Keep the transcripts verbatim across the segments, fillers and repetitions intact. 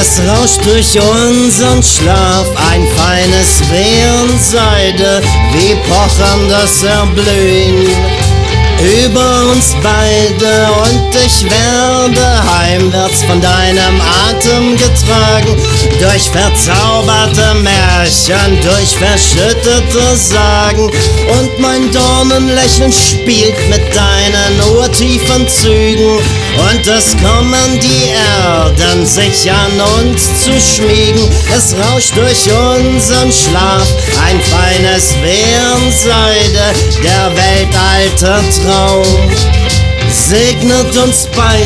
Es rauscht durch unseren Schlaf ein feines Wehenseide, wie pochendes Erblühen über uns beide, und ich werde heimwärts von deinem Atem getragen, durch verzauberte Märchen, durch verschüttete Sagen, und mein Dornenlächeln spielt mit deinen urtiefen Zügen, und es kommen die Erden sich an uns zu schmiegen. Es rauscht durch unseren Schlaf ein feines Wehenseide, der weltalte Traum segnet uns beide.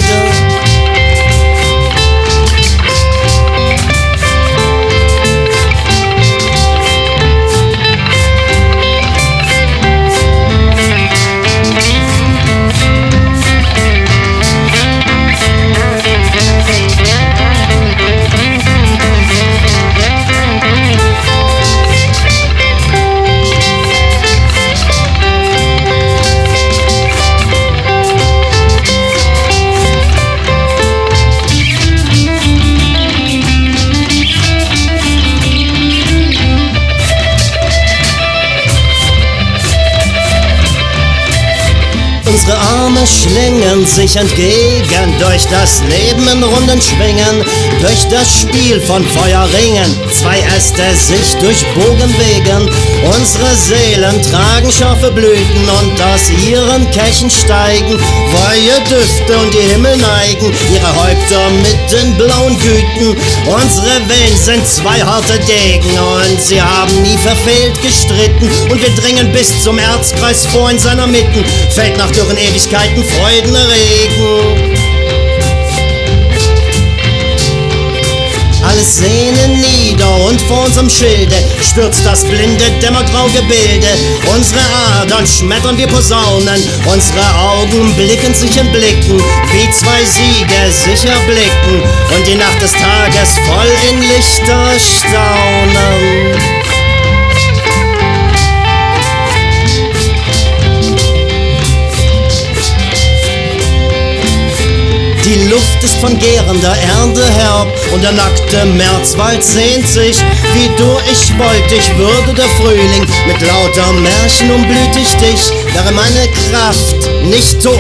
Unsere Arme schlingen sich entgegen, durch das Leben in runden Schwingen, durch das Spiel von Feuerringen, zwei Äste sich durch Bogenwegen. Unsere Seelen tragen scharfe Blüten, und aus ihren Kelchen steigen neue Düfte, und die Himmel neigen ihre Häupter mit den blauen Güten. Unsere Wehen sind zwei harte Degen, und sie haben nie verfehlt gestritten, und wir dringen bis zum Erzkreis vor, in seiner Mitte fällt nach in Ewigkeiten Freuden erregen. Alles Sehnen nieder, und vor unserem Schilde stürzt das blinde, dämmergrau Gebilde. Unsere Adern schmettern wie Posaunen, unsere Augen blicken sich in Blicken, wie zwei Sieger sich erblicken, und die Nacht des Tages voll in Lichter staunen. Die Luft ist von gärender Ernte herb, und der nackte Märzwald sehnt sich, wie du ich wollt, ich würde der Frühling. Mit lauter Märchen umblüht ich dich, wäre meine Kraft nicht tot,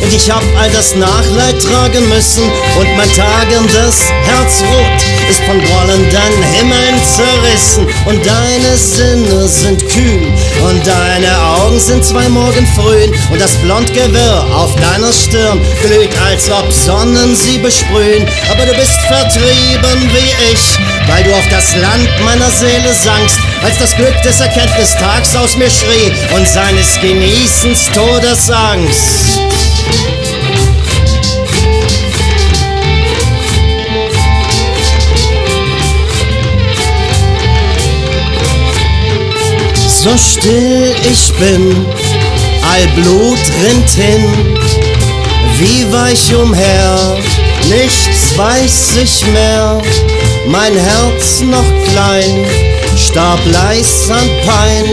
und ich hab all das Nachleid tragen müssen, und mein tagendes Herz rot ist von grollenden Himmeln zerrissen, und deine Sinne sind kühl, und deine Augen sind zwei Morgen früh, und das Blondgewirr auf deiner Stirn glüht, als ob Sonnen sie besprühen. Aber du bist vertrieben wie ich, weil du auf das Land meiner Seele sangst, als das Glück des Erkenntnistags aus mir schrie und seines Genießens Todesangst. So still ich bin, all Blut rinnt hin, wie weich umher, nichts weiß ich mehr, mein Herz noch klein, starb leis an Pein,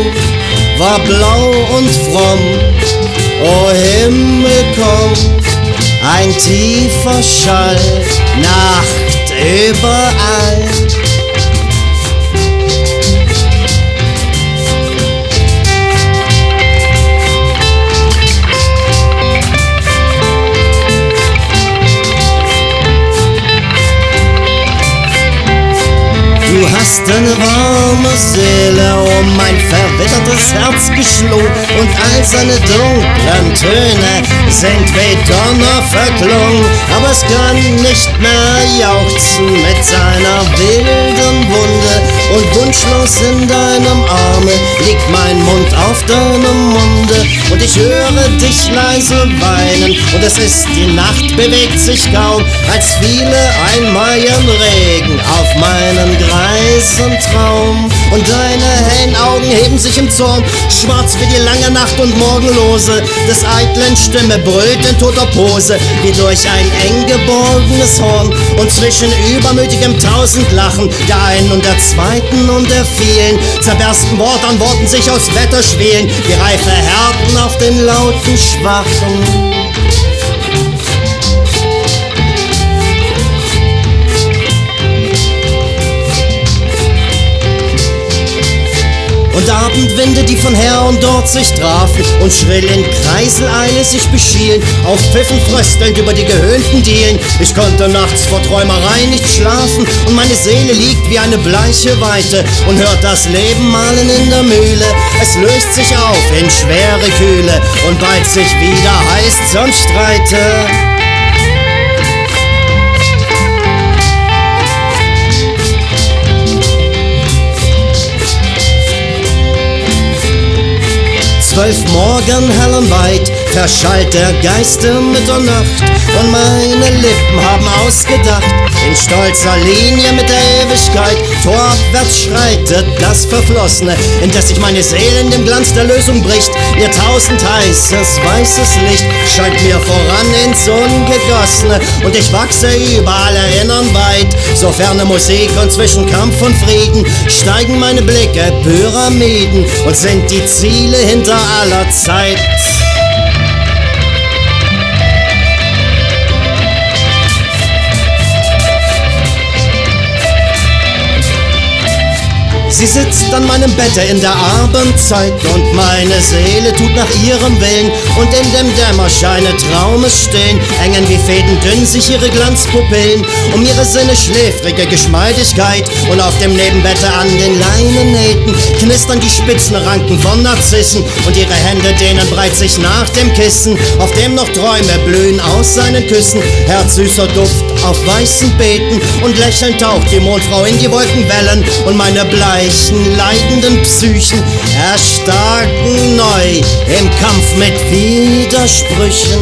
war blau und fromm, o Himmel komm, ein tiefer Schall, Nacht überall. Du hast eine warme Seele um mein verwittertes Herz geschlug, und all seine dunklen Töne sind wie Donner verklungen, aber es kann nicht mehr jauchzen mit seiner wilden Wunde, und wunschlos in deinem Arme liegt mein Mund auf deinem Munde, und ich höre dich leise weinen, und es ist die Nacht, bewegt sich kaum, als fiele ein Maienregen auf meinen Greis Traum, und deine hellen Augen heben sich im Zorn, schwarz wie die lange Nacht und Morgenlose, des eitlen Stimme brüllt in toter Pose, wie durch ein eng gebogenes Horn, und zwischen übermütigem Tausendlachen der einen und der zweiten und der vielen zerbersten Wort an Worten sich aus Wetter schwelen, wie reife Härten auf den lauten Schwachen. und Abendwinde, die von her und dort sich trafen und schrill in Kreiseleile sich beschielen, auf Pfiffen fröstelnd über die gehöhnten Dielen. Ich konnte nachts vor Träumerei nicht schlafen und meine Seele liegt wie eine bleiche Weite und hört das Leben mahlen in der Mühle. Es löst sich auf in schwere Kühle und bald sich wieder heißt sonst streite. Zwölf Morgen hell und weit verschallt der Geister Mitternacht und meine Lippen haben ausgedacht in stolzer Linie mit der Ewigkeit. Torabwärts schreitet das Verflossene, indes sich meine Seele in dem Glanz der Lösung bricht. Ihr tausend heißes, weißes Licht scheint mir voran ins Ungegossene und ich wachse über alle Erinnern weit. So ferne Musik und zwischen Kampf und Frieden steigen meine Blicke Pyramiden und sind die Ziele hinter aller Zeit. Sie sitzt an meinem Bette in der Abendzeit und meine Seele tut nach ihrem Willen und in dem Dämmerscheine Traumes stehen, engen wie Fäden dünn sich ihre Glanzpupillen um ihre Sinne schläfrige Geschmeidigkeit und auf dem Nebenbette an den Leinennähten knistern die spitzen Ranken von Narzissen und ihre Hände dehnen breit sich nach dem Kissen, auf dem noch Träume blühen aus seinen Küssen, herzsüßer Duft auf weißen Beeten und lächelnd taucht die Mondfrau in die Wolkenwellen und meine Blei leidenden Psychen erstarken neu im Kampf mit Widersprüchen.